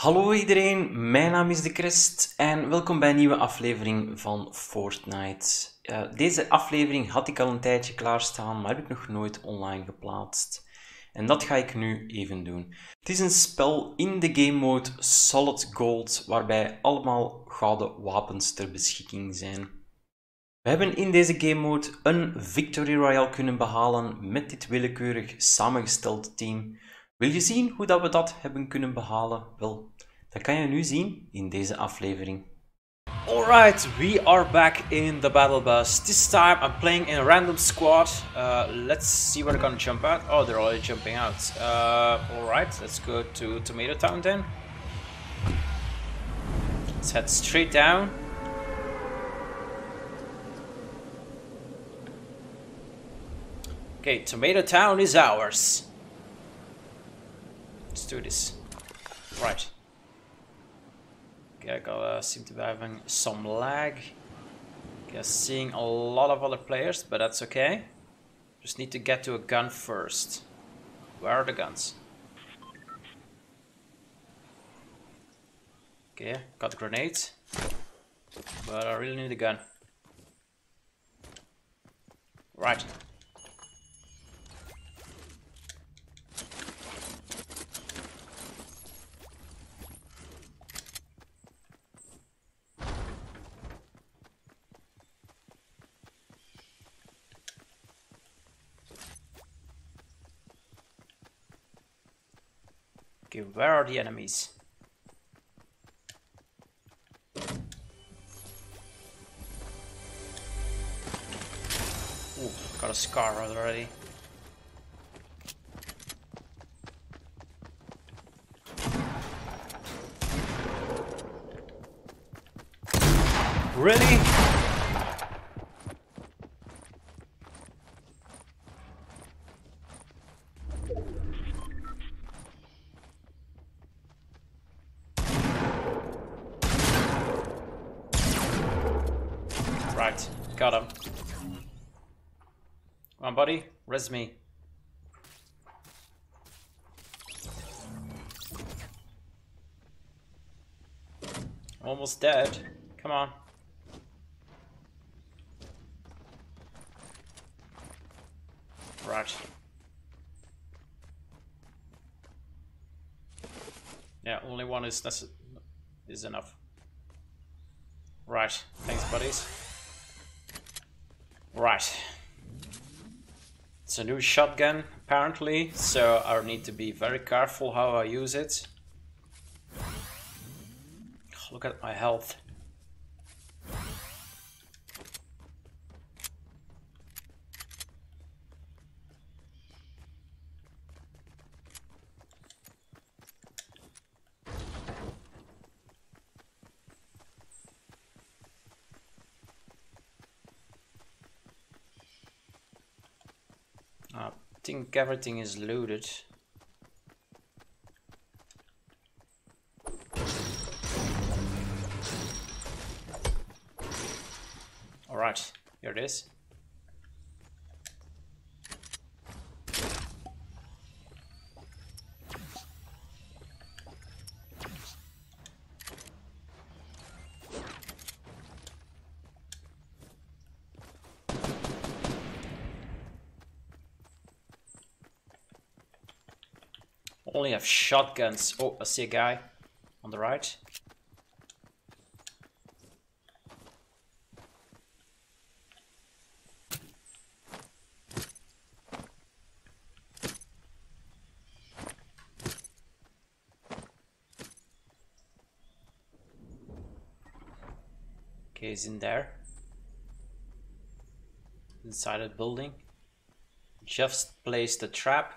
Hallo iedereen, mijn naam is TheCrest en welkom bij een nieuwe aflevering van Fortnite. Deze aflevering had ik al een tijdje klaarstaan, maar heb ik nog nooit online geplaatst. En dat ga ik nu even doen. Het is een spel in de game mode Solid Gold, waarbij allemaal gouden wapens ter beschikking zijn. We hebben in deze game mode een Victory Royale kunnen behalen met dit willekeurig samengestelde team. Wil je zien hoe dat we dat hebben kunnen behalen? Wel, dat kan je nu zien in deze aflevering. Alright, we are back in the Battle Bus. This time I'm playing in a random squad. Let's see where they're gonna jump out. Oh, they're already jumping out. Alright, let's go to Tomato Town then. Let's head straight down. Okay, Tomato Town is ours. Let's do this. Right. Okay, I gotta seem to be having some lag. Okay, seeing a lot of other players, but that's okay. Just need to get to a gun first. Where are the guns? Okay, got a grenade. But I really need a gun. Right. Okay, where are the enemies? Ooh, got a scar already. Really? Right, got him. Come on, buddy, res me. Almost dead. Come on. Right. Yeah, only one is enough. Right. Thanks, buddies. Right, it's a new shotgun apparently, so I need to be very careful how I use it. Look at my health. I think everything is looted. Alright, here it is. Only have shotguns. Oh, I see a guy on the right. Okay, he's in there. Inside the building. Just placed the trap.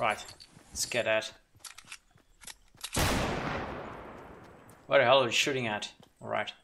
Right, let's get at. Where the hell are you shooting at? Alright.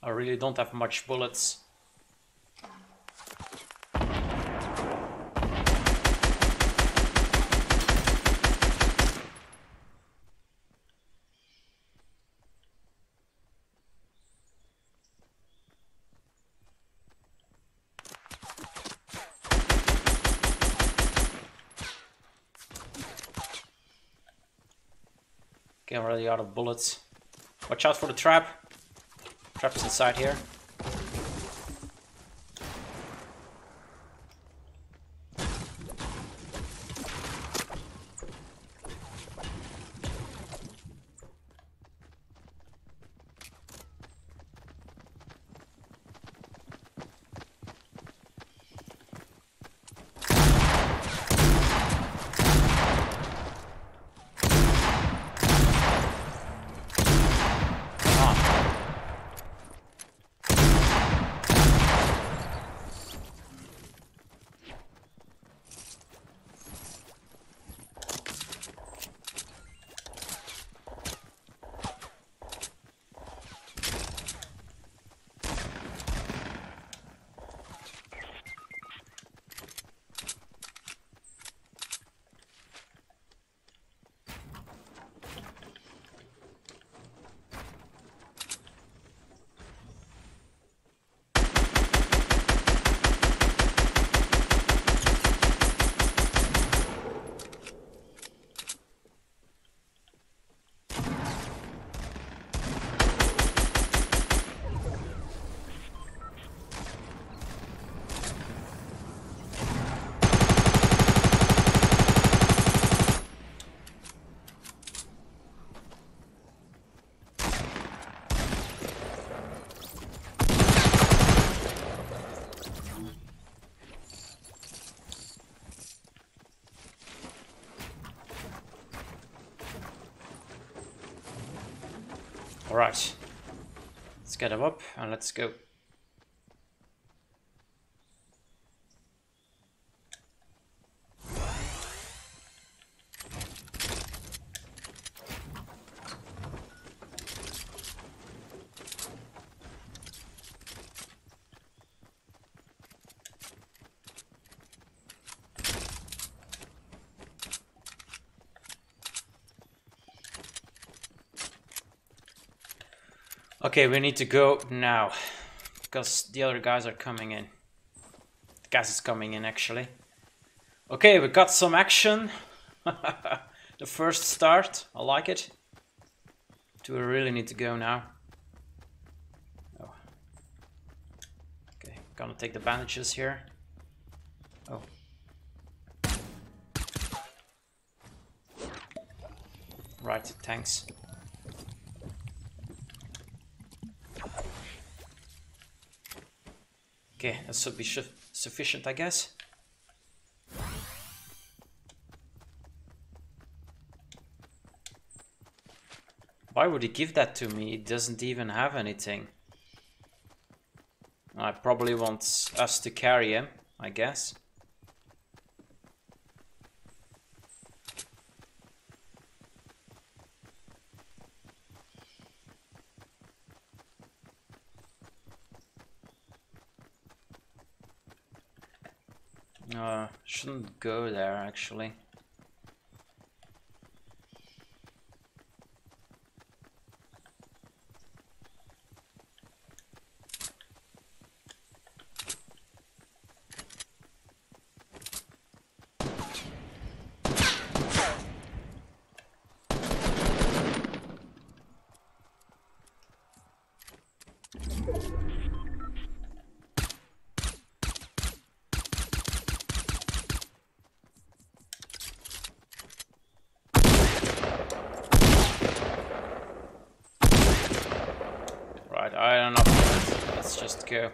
I really don't have much bullets. Okay, I'm already out of bullets. Watch out for the trap. Traps inside here. Alright, let's get him up and let's go. Okay, we need to go now, because the other guys are coming in. The gas is coming in, actually. Okay, we got some action. The first start, I like it. Do we really need to go now? Oh. Okay, gonna take the bandages here. Oh. Right, thanks. Okay, that should be sufficient, I guess. Why would he give that to me? It doesn't even have anything. I probably want us to carry him, I guess. Shouldn't go there, actually. go.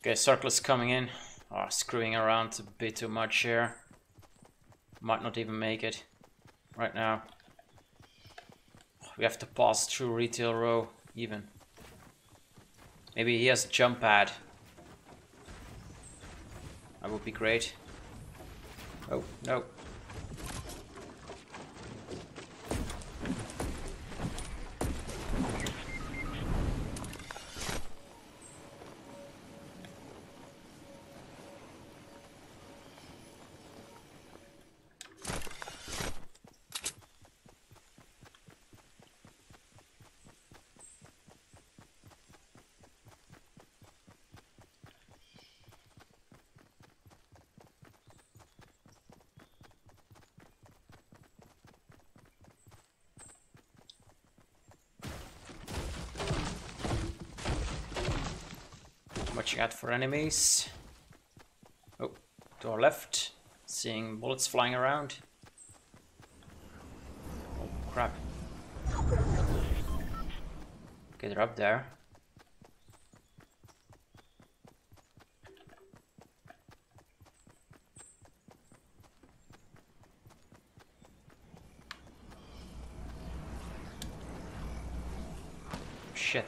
Okay, Circle's coming in. Oh, screwing around a bit too much here. Might not even make it right now. We have to pass through Retail Row even. Maybe he has a jump pad. That would be great. Oh, no. Watching out for enemies. Oh, to our left, seeing bullets flying around. Oh crap! Okay, they're up there. Shit.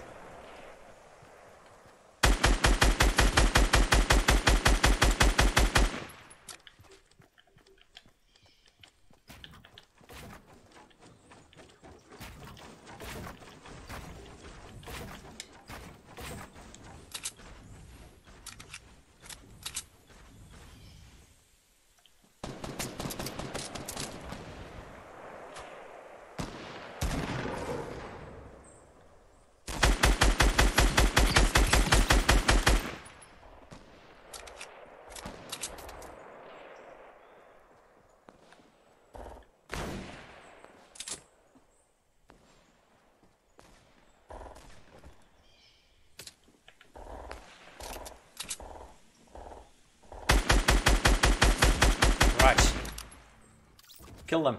Kill them.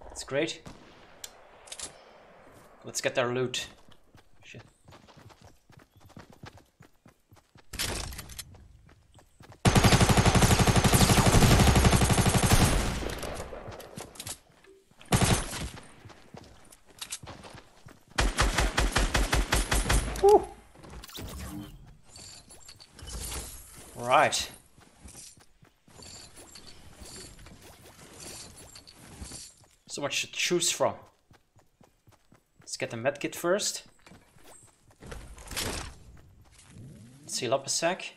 That's great. Let's get their loot. Shit. Woo. Right. So much to choose from. Let's get the medkit first. Seal up a sec.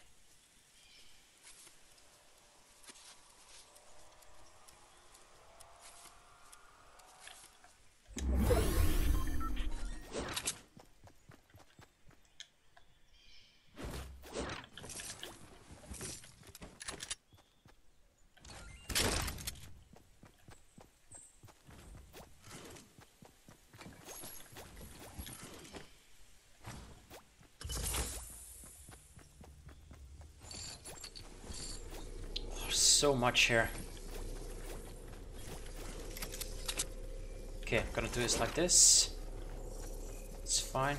So much here. Okay, I'm gonna do this like this. It's fine.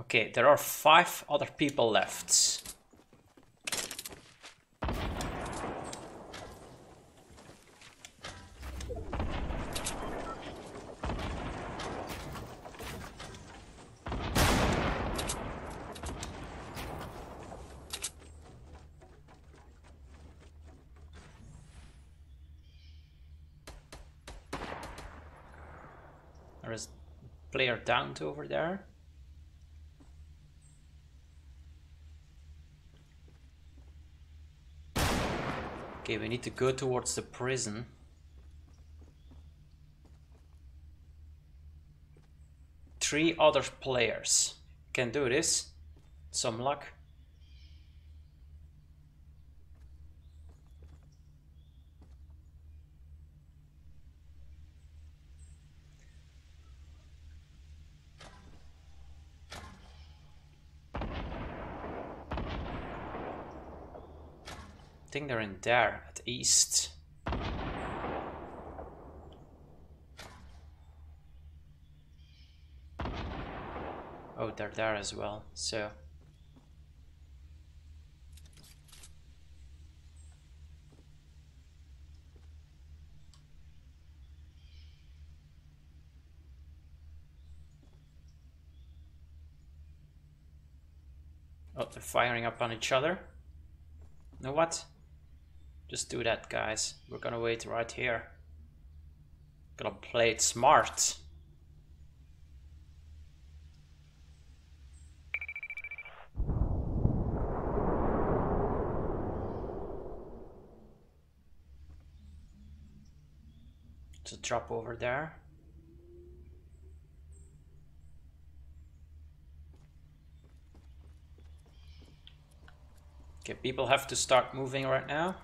Okay, there are 5 other people left. player downed over there. Okay, we need to go towards the prison. Three other players can do this. Some luck. I think they're in there, at east. Oh, they're there as well, so... Oh, they're firing up on each other. You know what? Just do that, guys. We're gonna wait right here. Gonna play it smart. It's a drop over there. Okay, people have to start moving right now.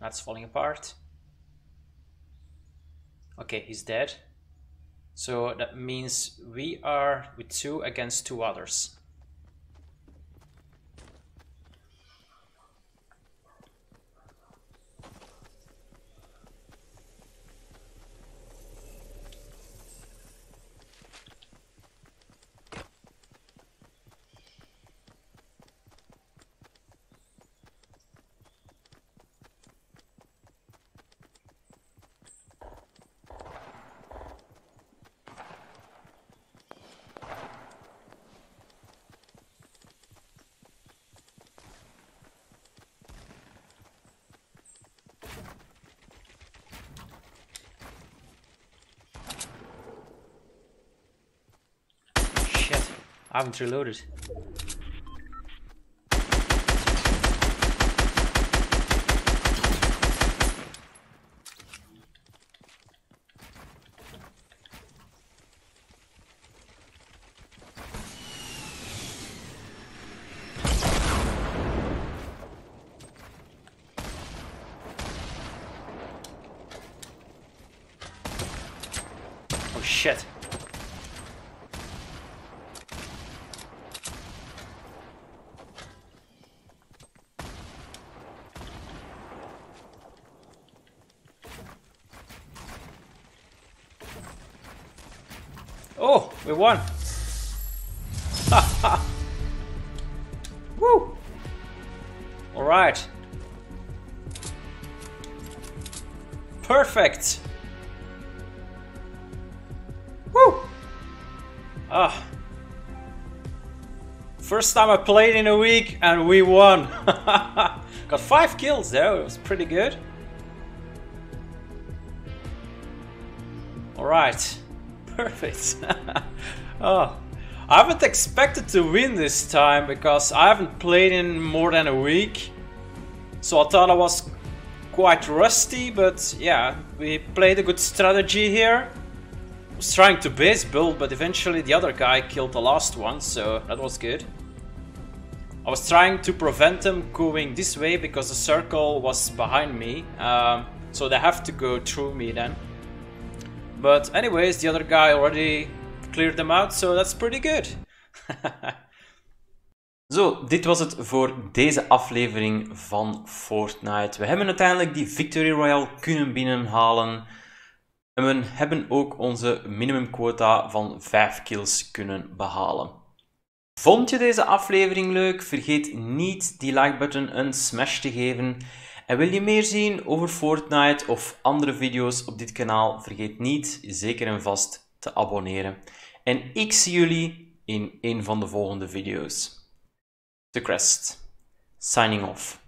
That's falling apart. Okay, he's dead. So that means we are with 2 against 2 others. I haven't reloaded. Oh shit. Oh, we won! Woo! All right. Perfect. Woo! Ah. First time I played in a week, and we won. Got 5 kills though. It was pretty good. All right. Perfect. Oh, I haven't expected to win this time because I haven't played in more than a week, so I thought I was quite rusty, but yeah, we played a good strategy here. I was trying to base build, but eventually the other guy killed the last one, so that was good. I was trying to prevent them going this way because the circle was behind me, so they have to go through me then. But anyways, the other guy already cleared them out, so that's pretty good. Zo, dit was het voor deze aflevering van Fortnite. We hebben uiteindelijk die Victory Royale kunnen binnenhalen. En we hebben ook onze minimumquota van 5 kills kunnen behalen. Vond je deze aflevering leuk? Vergeet niet die like-button een smash te geven. En wil je meer zien over Fortnite of andere video's op dit kanaal? Vergeet niet zeker en vast te abonneren. En ik zie jullie in een van de volgende video's. TheCrest, signing off.